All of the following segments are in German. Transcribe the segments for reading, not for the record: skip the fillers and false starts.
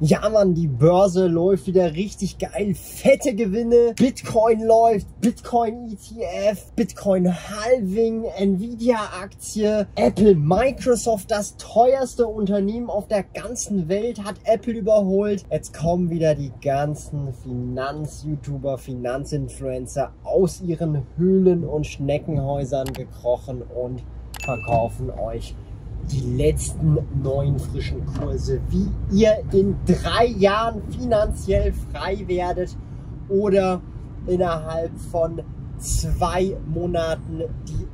Ja Mann, die Börse läuft wieder richtig geil, fette Gewinne, Bitcoin läuft, Bitcoin ETF, Bitcoin Halving, Nvidia Aktie, Apple, Microsoft, das teuerste Unternehmen auf der ganzen Welt hat Apple überholt. Jetzt kommen wieder die ganzen Finanz-YouTuber, Finanzinfluencer aus ihren Höhlen und Schneckenhäusern gekrochen und verkaufen euch die letzten neuen frischen Kurse, wie ihr in 3 Jahren finanziell frei werdet oder innerhalb von 2 Monaten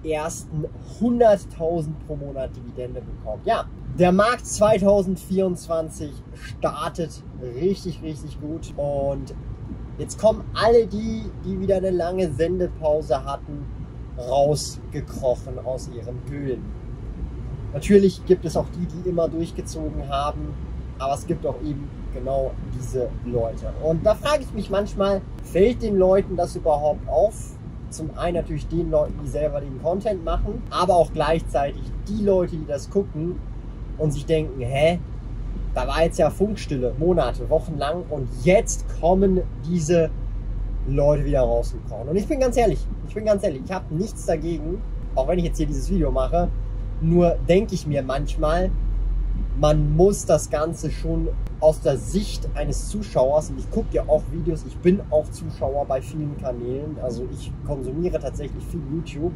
die ersten 100.000 pro Monat Dividende bekommt. Ja, der Markt 2024 startet richtig gut und jetzt kommen alle die wieder eine lange Sendepause hatten, rausgekrochen aus ihren Höhlen. Natürlich gibt es auch die immer durchgezogen haben, aber es gibt auch eben genau diese Leute. Und da frage ich mich manchmal, fällt den Leuten das überhaupt auf? Zum einen natürlich den Leuten, die selber den Content machen, aber auch gleichzeitig die Leute, die das gucken und sich denken, hä, da war jetzt ja Funkstille, Monate, Wochen lang und jetzt kommen diese Leute wieder rausgekommen. Und ich bin ganz ehrlich, ich habe nichts dagegen, auch wenn ich jetzt hier dieses Video mache. Nur denke ich mir manchmal, man muss das Ganze schon aus der Sicht eines Zuschauers, und ich gucke ja auch Videos, ich bin auch Zuschauer bei vielen Kanälen, also ich konsumiere tatsächlich viel YouTube,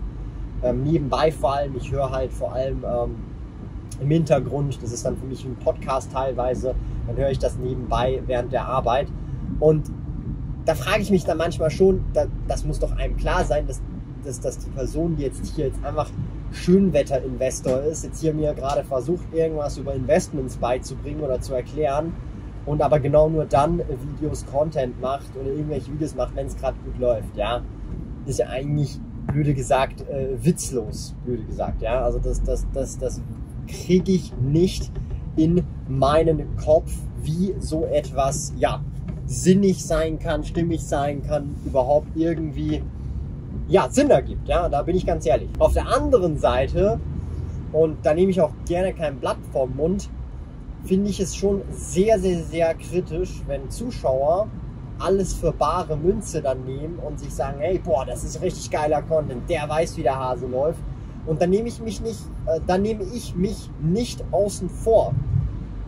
nebenbei vor allem, ich höre halt vor allem im Hintergrund, das ist dann für mich ein Podcast teilweise, dann höre ich das nebenbei während der Arbeit und da frage ich mich dann manchmal schon, das muss doch einem klar sein, dass die Person, die jetzt hier jetzt einfach Schönwetter-Investor ist, jetzt hier mir gerade versucht, irgendwas über Investments beizubringen oder zu erklären und aber genau nur dann Videos, Content macht oder irgendwelche Videos macht, wenn es gerade gut läuft, ja. Ist ja eigentlich, blöde gesagt, witzlos, blöde gesagt, ja. Also das kriege ich nicht in meinen Kopf, wie so etwas, ja, sinnig sein kann, stimmig sein kann, überhaupt irgendwie ja, Sinn ergibt, ja, da bin ich ganz ehrlich. Auf der anderen Seite, und da nehme ich auch gerne kein Blatt vom Mund, finde ich es schon sehr kritisch, wenn Zuschauer alles für bare Münze dann nehmen und sich sagen, hey, boah, das ist richtig geiler Content, der weiß, wie der Hase läuft. Und dann nehme ich mich nicht, außen vor.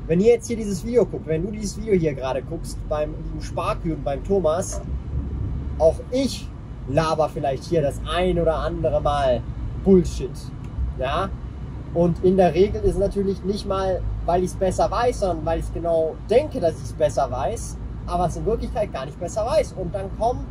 Wenn ihr jetzt hier dieses Video guckt, wenn du dieses Video hier gerade guckst, beim Sparkühn, beim Thomas, auch ich laber vielleicht hier das ein oder andere Mal Bullshit, ja, und in der Regel ist natürlich nicht mal, weil ich es besser weiß, sondern weil ich genau denke, dass ich es besser weiß, aber es in Wirklichkeit gar nicht besser weiß und dann kommen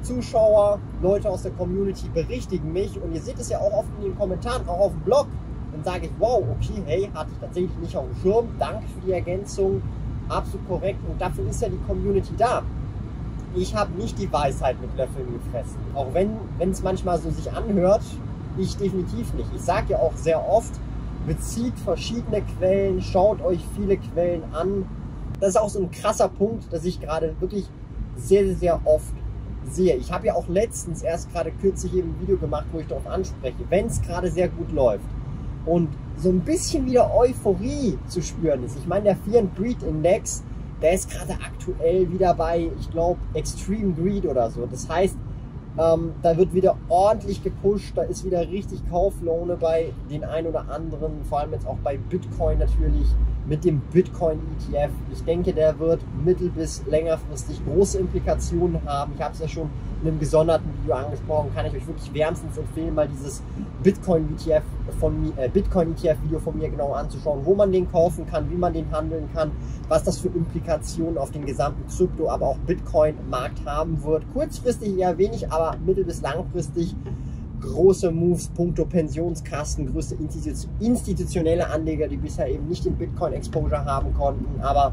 Zuschauer, Leute aus der Community berichtigen mich und ihr seht es ja auch oft in den Kommentaren, auch auf dem Blog, dann sage ich, wow, okay, hey, hatte ich tatsächlich nicht auf dem Schirm, danke für die Ergänzung, absolut korrekt und dafür ist ja die Community da. Ich habe nicht die Weisheit mit Löffeln gefressen. Auch wenn es manchmal so sich anhört, ich definitiv nicht. Ich sage ja auch sehr oft, bezieht verschiedene Quellen, schaut euch viele Quellen an. Das ist auch so ein krasser Punkt, dass ich gerade wirklich sehr oft sehe. Ich habe ja auch letztens erst gerade kürzlich eben ein Video gemacht, wo ich darauf anspreche, wenn es gerade sehr gut läuft und so ein bisschen wieder Euphorie zu spüren ist. Ich meine, der Fear and Greed Index, der ist gerade aktuell wieder bei, ich glaube, Extreme Greed oder so. Das heißt, da wird wieder ordentlich gepusht, da ist wieder richtig Kauflaune bei den ein oder anderen, vor allem jetzt auch bei Bitcoin natürlich, mit dem Bitcoin ETF. Ich denke, der wird mittel- bis längerfristig große Implikationen haben. Ich habe es ja schon in einem gesonderten Video angesprochen, kann ich euch wirklich wärmstens empfehlen, mal dieses Bitcoin-ETF-Video von mir genau anzuschauen, wo man den kaufen kann, wie man den handeln kann, was das für Implikationen auf den gesamten Krypto, aber auch Bitcoin-Markt haben wird. Kurzfristig eher wenig, aber mittel- bis langfristig große Moves, punkto Pensionskassen, größte institutionelle Anleger, die bisher eben nicht den Bitcoin-Exposure haben konnten, aber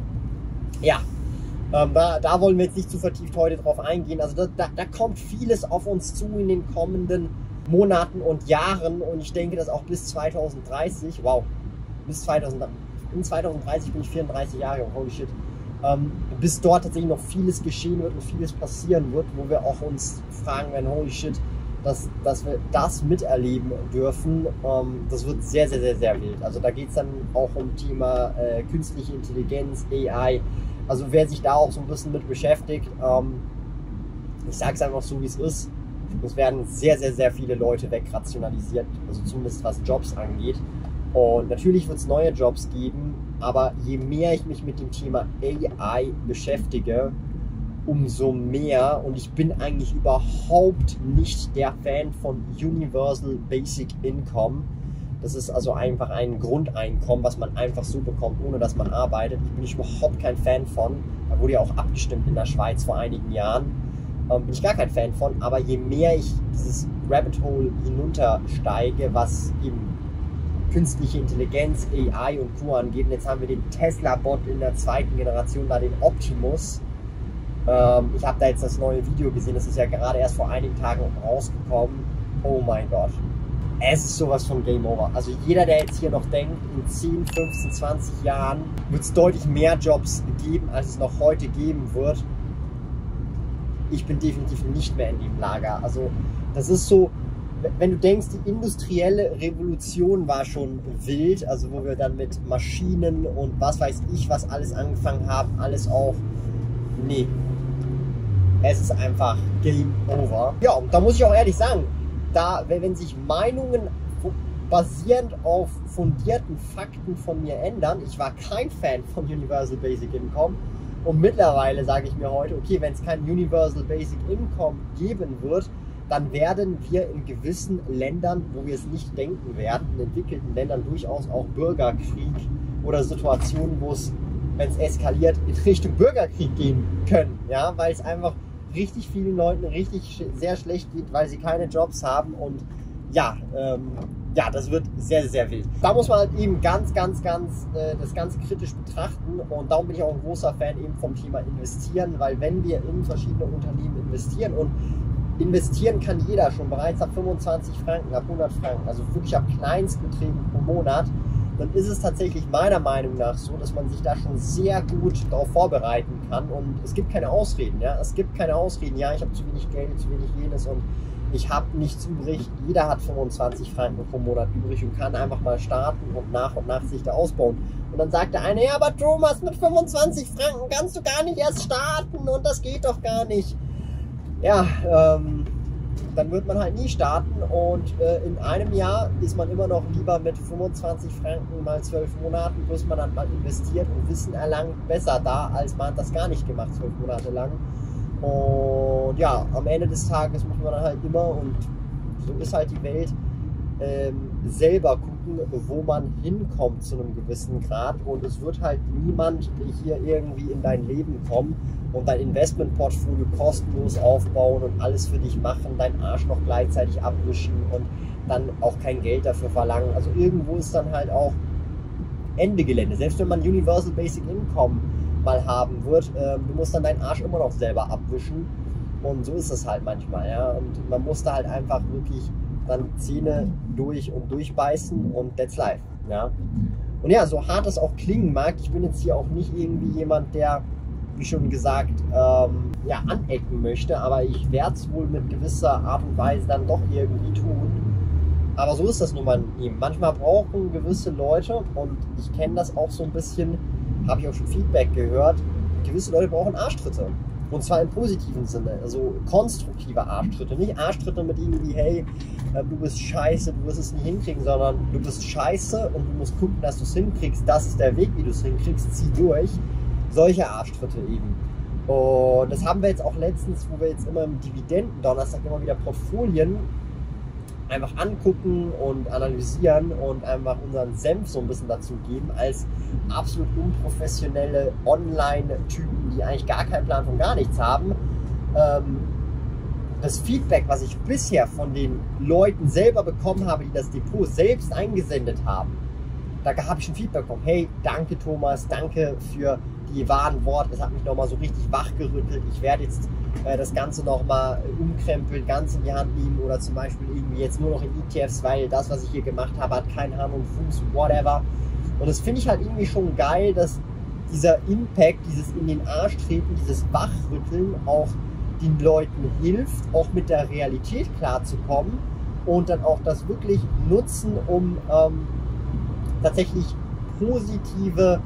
ja, da wollen wir jetzt nicht zu vertieft heute drauf eingehen. Also da kommt vieles auf uns zu in den kommenden Monaten und Jahren und ich denke, dass auch bis 2030, wow, in 2030 bin ich 34 Jahre, holy shit, bis dort tatsächlich noch vieles geschehen wird und vieles passieren wird, wo wir auch uns fragen werden, holy shit, dass wir das miterleben dürfen, das wird sehr, sehr, sehr, sehr wild. Also da geht es dann auch um Thema künstliche Intelligenz, AI. Also wer sich da auch so ein bisschen mit beschäftigt, ich sage es einfach so, wie es ist, es werden sehr, sehr, sehr viele Leute wegrationalisiert, also zumindest was Jobs angeht. Und natürlich wird es neue Jobs geben, aber je mehr ich mich mit dem Thema AI beschäftige, umso mehr, und ich bin eigentlich überhaupt nicht der Fan von Universal Basic Income. Das ist also einfach ein Grundeinkommen, was man einfach so bekommt, ohne dass man arbeitet. Da bin ich überhaupt kein Fan von. Da wurde ja auch abgestimmt in der Schweiz vor einigen Jahren. Bin ich gar kein Fan von. Aber je mehr ich dieses Rabbit Hole hinuntersteige, was eben künstliche Intelligenz, AI und Co. angeht. Und jetzt haben wir den Tesla Bot in der zweiten Generation, da den Optimus. Ich habe da jetzt das neue Video gesehen, das ist ja gerade erst vor einigen Tagen rausgekommen. Oh mein Gott. Es ist sowas von Game Over. Also jeder, der jetzt hier noch denkt, in 10, 15, 20 Jahren wird es deutlich mehr Jobs geben, als es noch heute geben wird. Ich bin definitiv nicht mehr in dem Lager. Also das ist so, wenn du denkst, die industrielle Revolution war schon wild, also wo wir dann mit Maschinen und was weiß ich, was alles angefangen haben, alles auch, nee. Es ist einfach Game Over. Ja, und da muss ich auch ehrlich sagen, da, wenn sich Meinungen basierend auf fundierten Fakten von mir ändern, ich war kein Fan von Universal Basic Income und mittlerweile sage ich mir heute, okay, wenn es kein Universal Basic Income geben wird, dann werden wir in gewissen Ländern, wo wir es nicht denken werden, in entwickelten Ländern durchaus auch Bürgerkrieg oder Situationen, wo es, wenn es eskaliert, in Richtung Bürgerkrieg gehen können, ja, weil es einfach richtig vielen Leuten richtig sehr schlecht geht, weil sie keine Jobs haben und ja, ja, das wird sehr, sehr wild. Da muss man halt eben das ganz kritisch betrachten und darum bin ich auch ein großer Fan eben vom Thema investieren, weil wenn wir in verschiedene Unternehmen investieren und investieren kann jeder schon bereits ab 25 Franken, ab 100 Franken, also wirklich ab Kleinstbeträgen pro Monat, dann ist es tatsächlich meiner Meinung nach so, dass man sich da schon sehr gut darauf vorbereiten kann und es gibt keine Ausreden, ja, es gibt keine Ausreden, ja, ich habe zu wenig Geld, zu wenig jenes und ich habe nichts übrig, jeder hat 25 Franken pro Monat übrig und kann einfach mal starten und nach sich da ausbauen. Und dann sagt der eine, ja, aber Thomas, mit 25 Franken kannst du gar nicht erst starten und das geht doch gar nicht. Ja, dann wird man halt nie starten und in einem Jahr ist man immer noch lieber mit 25 Franken mal 12 Monaten, bis man dann mal investiert und Wissen erlangt, besser da, als man hat das gar nicht gemacht 12 Monate lang. Und ja, am Ende des Tages muss man dann halt immer, und so ist halt die Welt, selber gucken, wo man hinkommt zu einem gewissen Grad und es wird halt niemand hier irgendwie in dein Leben kommen und dein Investmentportfolio kostenlos aufbauen und alles für dich machen, deinen Arsch noch gleichzeitig abwischen und dann auch kein Geld dafür verlangen. Also irgendwo ist dann halt auch Ende Gelände. Selbst wenn man Universal Basic Income mal haben wird, du musst dann deinen Arsch immer noch selber abwischen und so ist es halt manchmal, ja, und man muss da halt einfach wirklich dann Zähne durch und durchbeißen und that's life, ja. Und ja, so hart es auch klingen mag, ich bin jetzt hier auch nicht irgendwie jemand, der, wie schon gesagt, ja, anecken möchte, aber ich werde es wohl mit gewisser Art und Weise dann doch irgendwie tun. Aber so ist das nun mal eben. Manchmal brauchen gewisse Leute, und ich kenne das auch so ein bisschen, habe ich auch schon Feedback gehört, gewisse Leute brauchen Arschtritte. Und zwar im positiven Sinne, also konstruktive Arschtritte. Nicht Arschtritte mit irgendwie, hey, du bist scheiße, du wirst es nicht hinkriegen, sondern du bist scheiße und du musst gucken, dass du es hinkriegst. Das ist der Weg, wie du es hinkriegst, zieh durch. Solche Arschtritte eben. Und das haben wir jetzt auch letztens, wo wir jetzt immer im Dividenden-Donnerstag immer wieder Portfolien einfach angucken und analysieren und einfach unseren Senf so ein bisschen dazu geben als absolut unprofessionelle Online-Typen, die eigentlich gar keinen Plan von gar nichts haben. Das Feedback, was ich bisher von den Leuten selber bekommen habe, die das Depot selbst eingesendet haben, da habe ich ein Feedback bekommen. Hey, danke Thomas, danke für die wahren Worte. Es hat mich nochmal so richtig wachgerüttelt. Ich werde jetzt das Ganze nochmal umkrempeln, ganz in die Hand nehmen oder zum Beispiel irgendwie jetzt nur noch in ETFs, weil das, was ich hier gemacht habe, hat keinen Hand und Fuß, whatever. Und das finde ich halt irgendwie schon geil, dass dieser Impact, dieses in den Arsch treten, dieses Wachrütteln auch den Leuten hilft, auch mit der Realität klarzukommen und dann auch das wirklich nutzen, um tatsächlich positive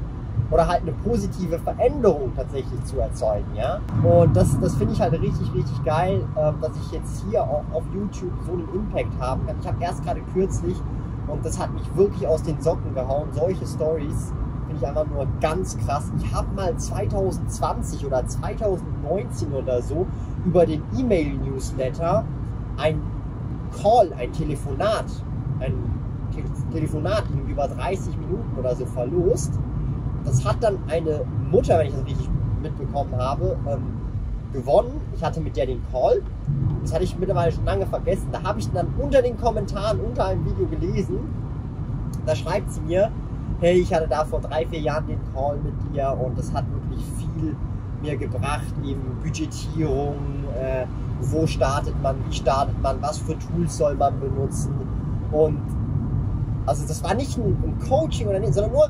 oder halt eine positive Veränderung tatsächlich zu erzeugen, ja. Und das finde ich halt richtig, richtig geil, dass ich jetzt hier auch auf YouTube so einen Impact haben kann. Ich habe erst gerade kürzlich, und das hat mich wirklich aus den Socken gehauen, solche Stories finde ich einfach nur ganz krass. Ich habe mal 2020 oder 2019 oder so über den E-Mail-Newsletter ein Call, ein Telefonat in über 30 Minuten oder so verlost. Das hat dann eine Mutter, wenn ich das richtig mitbekommen habe, gewonnen. Ich hatte mit der den Call. Das hatte ich mittlerweile schon lange vergessen. Da habe ich dann unter den Kommentaren, unter einem Video gelesen. Da schreibt sie mir, hey, ich hatte da vor 3, 4 Jahren den Call mit dir und das hat wirklich viel mir gebracht. Eben Budgetierung, wo startet man, wie startet man, was für Tools soll man benutzen. Und also das war nicht ein Coaching oder nicht, sondern nur,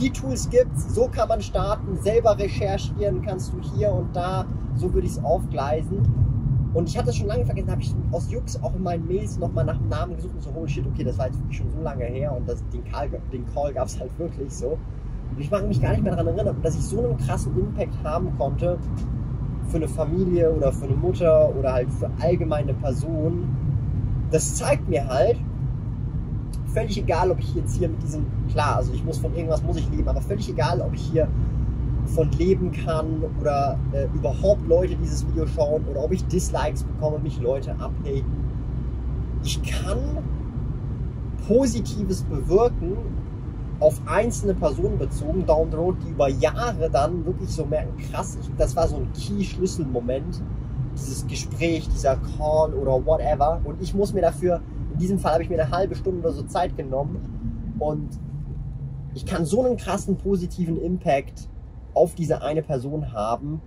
die Tools gibt's, so kann man starten, selber recherchieren kannst du hier und da, so würde ich es aufgleisen. Und ich hatte das schon lange vergessen, habe ich aus Jux auch in meinen Mails nochmal nach dem Namen gesucht und so, holy shit, okay, das war jetzt wirklich schon so lange her und den Call gab es halt wirklich so. Und ich mag mich gar nicht mehr daran erinnern, dass ich so einen krassen Impact haben konnte für eine Familie oder für eine Mutter oder halt für allgemeine Personen. Das zeigt mir halt, völlig egal, ob ich jetzt hier mit diesem, klar, also ich muss von irgendwas muss ich leben, aber völlig egal, ob ich hier von leben kann oder überhaupt Leute dieses Video schauen oder ob ich Dislikes bekomme und mich Leute abhaten. Ich kann Positives bewirken auf einzelne Personen bezogen, down the road, die über Jahre dann wirklich so merken, krass, das war so ein Key-Schlüsselmoment, dieses Gespräch, dieser Call oder whatever, und ich muss mir dafür, in diesem Fall habe ich mir eine halbe Stunde oder so Zeit genommen und ich kann so einen krassen positiven Impact auf diese eine Person haben,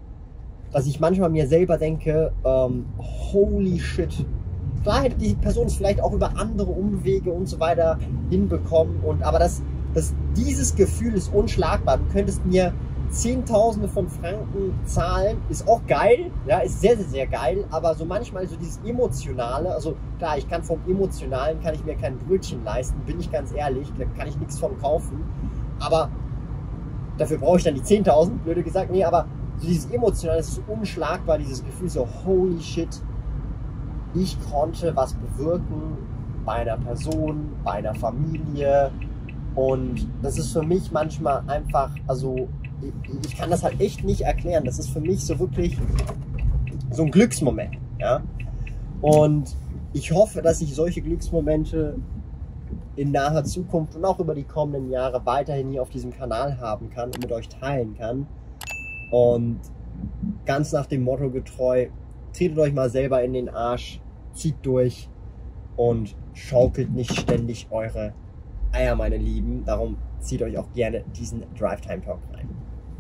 dass ich manchmal mir selber denke, holy shit. Klar hätte die Person es vielleicht auch über andere Umwege und so weiter hinbekommen, und, aber dieses Gefühl ist unschlagbar. Du könntest mir Zehntausende von Franken zahlen, ist auch geil, ja, ist sehr, sehr, sehr geil, aber so manchmal so dieses Emotionale, also klar, ich kann vom Emotionalen, kann ich mir kein Brötchen leisten, bin ich ganz ehrlich, da kann ich nichts von kaufen, aber dafür brauche ich dann die 10.000, blöde gesagt, nee, aber so dieses Emotionale ist so unschlagbar, dieses Gefühl so, holy shit, ich konnte was bewirken bei einer Person, bei einer Familie, und das ist für mich manchmal einfach, also ich kann das halt echt nicht erklären. Das ist für mich so wirklich so ein Glücksmoment, ja. Und ich hoffe, dass ich solche Glücksmomente in naher Zukunft und auch über die kommenden Jahre weiterhin hier auf diesem Kanal haben kann und mit euch teilen kann. Und ganz nach dem Motto getreu, tretet euch mal selber in den Arsch, zieht durch und schaukelt nicht ständig eure Eier, meine Lieben. Darum zieht euch auch gerne diesen Drive-Time-Talk rein.